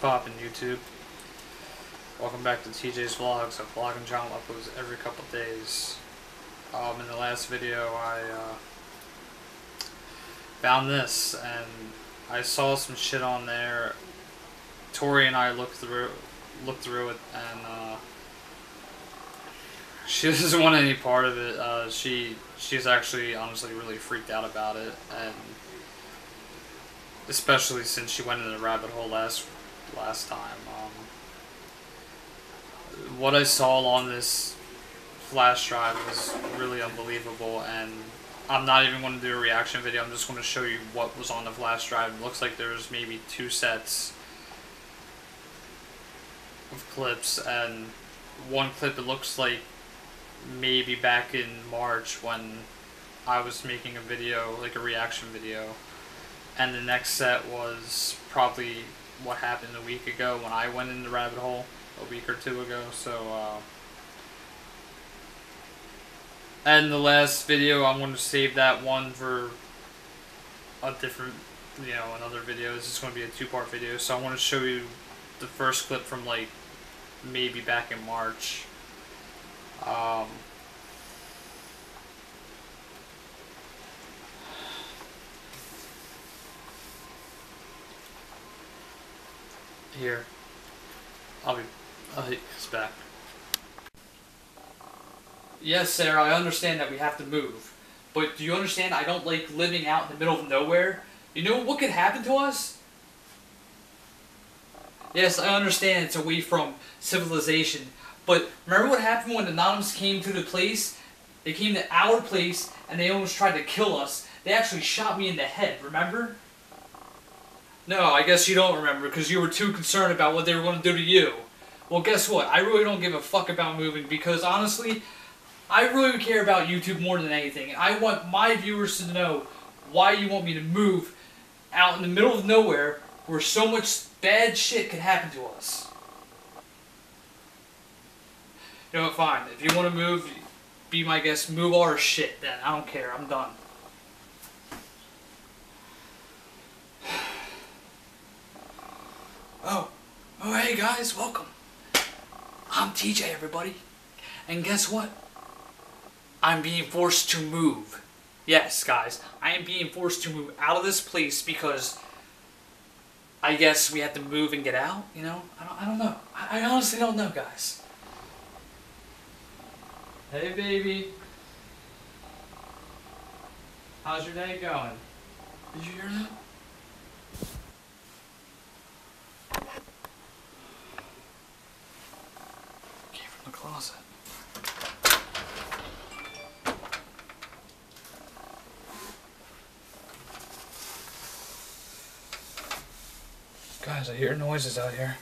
poppin', YouTube? Welcome back to TJ's Vlogs, a vlogging channel uploads every couple days. In the last video I found this, and I saw some shit on there. Tori and I looked through it, and she doesn't want any part of it. She's actually honestly really freaked out about it, and especially since she went in the rabbit hole last time. What I saw on this flash drive was really unbelievable, and I'm not even going to do a reaction video. I'm just going to show you what was on the flash drive. It looks like there's maybe two sets of clips, and one clip, it looks like maybe back in March when I was making a video, like a reaction video, and the next set was probably what happened a week ago when I went in the rabbit hole a week or two ago. So and the last video, I'm going to save that one for a different, another video. This is going to be a two-part video, so I want to show you the first clip from like maybe back in March. Here, I'll hit this back. Yes, Sarah, I understand that we have to move, but do you understand I don't like living out in the middle of nowhere? You know what could happen to us? Yes, I understand it's away from civilization, but remember what happened when Anonymous came to the place? They came to our place, and they almost tried to kill us. They actually shot me in the head, remember? No, I guess you don't remember, because you were too concerned about what they were going to do to you. Well, guess what? I really don't give a fuck about moving, because honestly, I really care about YouTube more than anything. And I want my viewers to know why you want me to move out in the middle of nowhere where so much bad shit could happen to us. You know what, fine. If you want to move, be my guest. Move our shit then. I don't care. I'm done. Oh, hey guys, welcome. I'm TJ, everybody. And guess what? I'm being forced to move. Yes, guys, I am being forced to move out of this place because I guess we have to move and get out, I don't know. I honestly don't know, guys. Hey, baby. How's your day going? Did you hear that? The closet. Guys, I hear noises out here.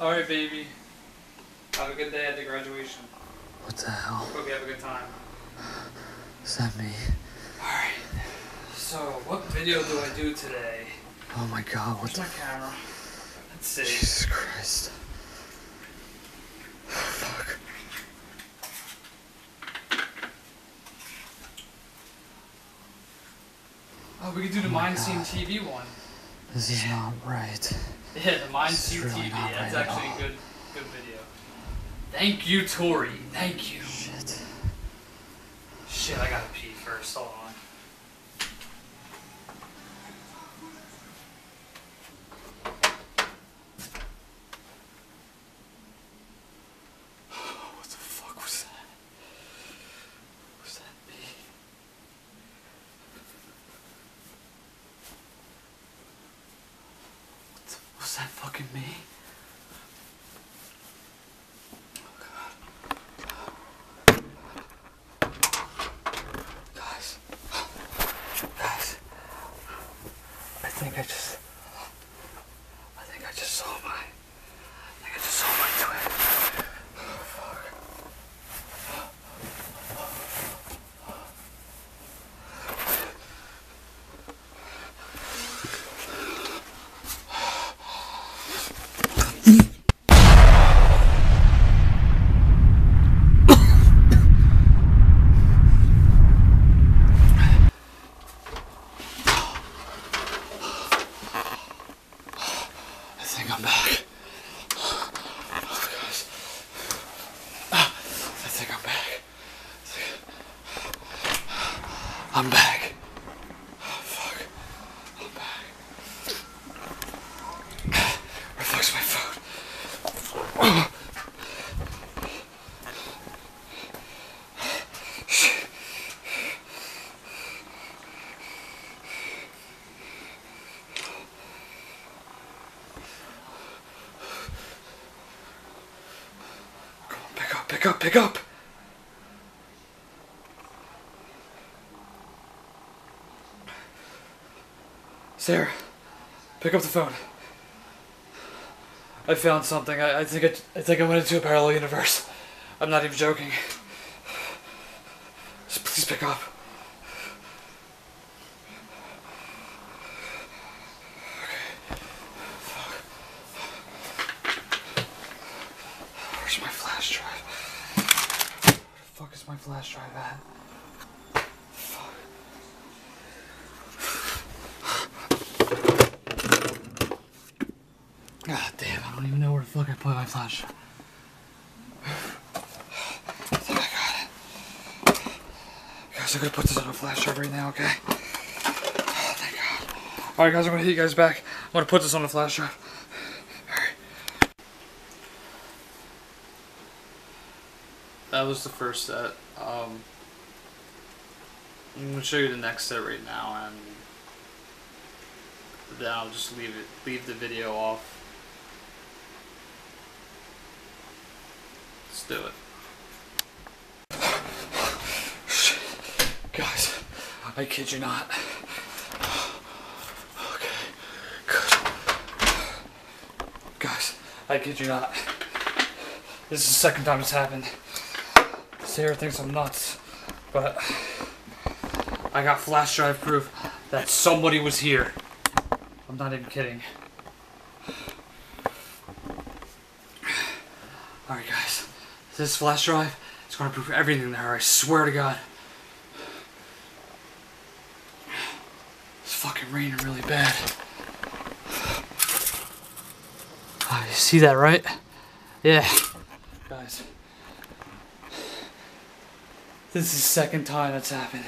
Alright, baby. Have a good day at the graduation. What the hell? Hope you have a good time. Is that me? Alright. So, what video do I do today? Oh my god, what's my camera? Let's see. Jesus Christ. Oh, fuck. Oh, we could do the Mind Scene TV one. This is not right. Yeah, the Mind Scene TV. That's actually a good video. Thank you, Tori. Thank you. Shit. Shit, I gotta pee first. Hold on. I'm back. Oh, fuck. I'm back. Where the fuck's my phone? Oh. Come on, pick up, pick up, pick up. Sarah, pick up the phone. I found something. I think I went into a parallel universe. I'm not even joking. Just please pick up. Okay. Fuck. Where's my flash drive? Where the fuck is my flash drive at? God damn, I don't even know where the fuck I put my flash. I think I got it. Guys, I'm gonna put this on a flash drive right now, okay? Oh, thank God. Alright, guys, I'm gonna hit you guys back. I'm gonna put this on a flash drive. Alright. That was the first set. I'm gonna show you the next set right now, and then I'll just leave the video off. Do it. Shit. Guys, I kid you not. Okay, good. Guys, I kid you not. This is the second time it's happened. Sarah thinks I'm nuts, but I got flash drive proof that somebody was here. I'm not even kidding. Alright, guys. This flash drive, it's going to prove everything there, I swear to God. It's fucking raining really bad. Oh, you see that, right? Yeah. Guys. This is the second time that's happened.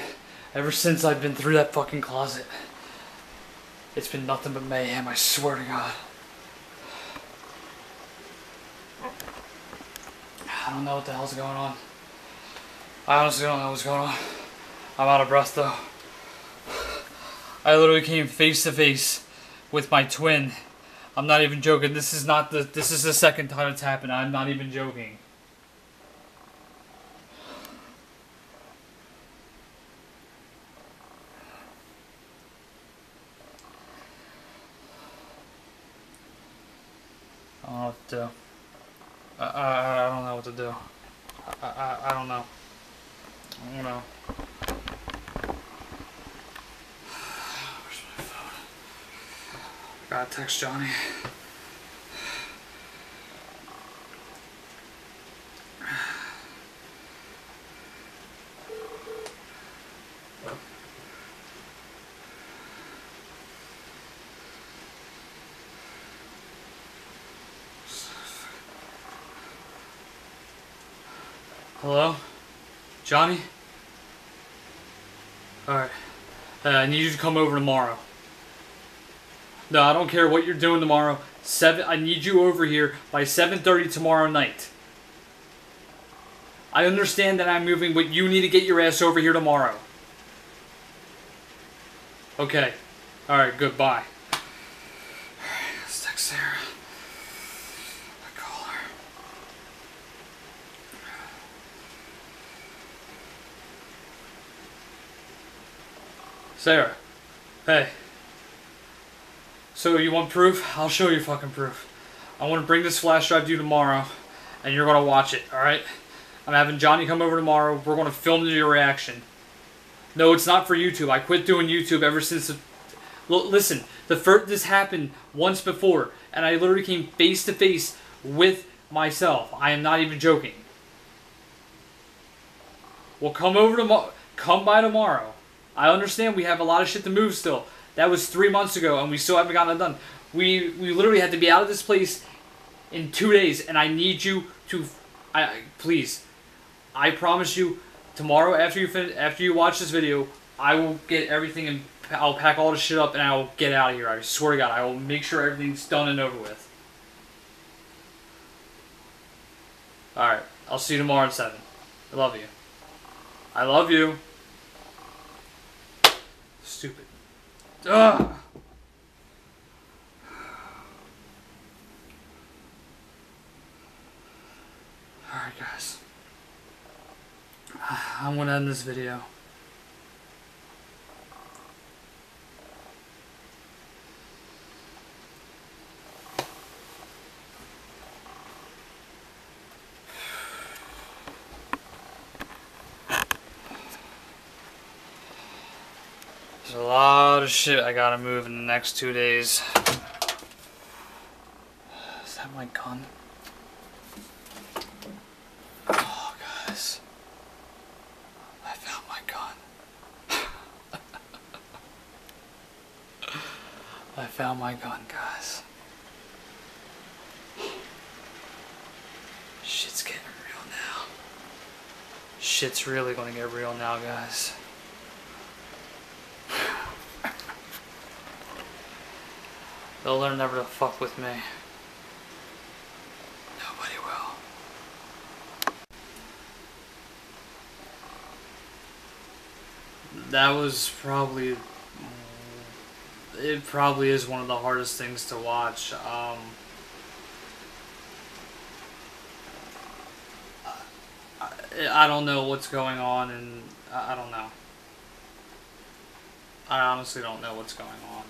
Ever since I've been through that fucking closet. It's been nothing but mayhem, I swear to God. I don't know what the hell's going on. I honestly don't know what's going on. I'm out of breath though. I literally came face to face with my twin. I'm not even joking. This is the second time it's happened. I'm not even joking. I don't know what to do. I don't know what to do. I don't know. I don't know. Where's my phone? I gotta text Johnny. Hello? Johnny? Alright. I need you to come over tomorrow. No, I don't care what you're doing tomorrow. I need you over here by 7:30 tomorrow night. I understand that I'm moving, but you need to get your ass over here tomorrow. Okay. Alright, goodbye. Alright, let's text Sarah. Sarah, hey, so you want proof? I'll show you fucking proof. I want to bring this flash drive to you tomorrow, and you're going to watch it, alright? I'm having Johnny come over tomorrow. We're going to film your reaction. No, it's not for YouTube. I quit doing YouTube ever since the... Listen, this happened once before, and I literally came face-to-face with myself. I am not even joking. Well, come over tomorrow. Come by tomorrow. I understand we have a lot of shit to move still. That was 3 months ago, and we still haven't gotten it done. We literally had to be out of this place in 2 days, and I need you to... please, I promise you, tomorrow after you watch this video, I will get everything and I'll pack all the shit up and I'll get out of here. I swear to God, I will make sure everything's done and over with. Alright, I'll see you tomorrow at 7. I love you. I love you. Stupid. Ugh! Alright guys. I'm gonna end this video. There's a lot of shit I gotta move in the next 2 days. Is that my gun? Oh, guys. I found my gun. I found my gun, guys. Shit's getting real now. Shit's really gonna get real now, guys. They'll learn never to fuck with me. Nobody will. That was probably... It probably is one of the hardest things to watch. I don't know what's going on, and I don't know. I honestly don't know what's going on.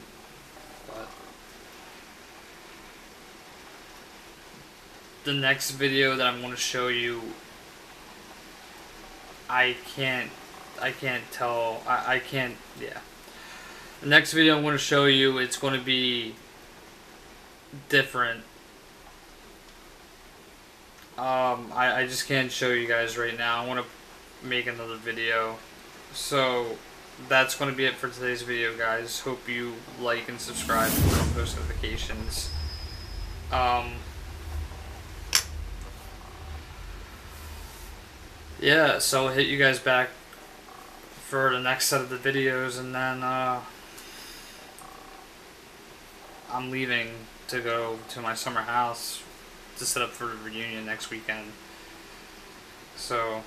But... the next video that I'm going to show you, I can't, the next video I'm going to show you, it's going to be different. I just can't show you guys right now. I want to make another video. So that's going to be it for today's video, guys. Hope you like and subscribe for post notifications. Yeah, so I'll hit you guys back for the next set of the videos, and then I'm leaving to go to my summer house to set up for the reunion next weekend. So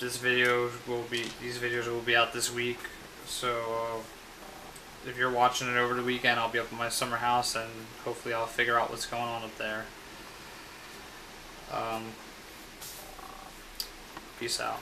these videos will be out this week. So if you're watching it over the weekend, I'll be up in my summer house, and hopefully I'll figure out what's going on up there. Peace out.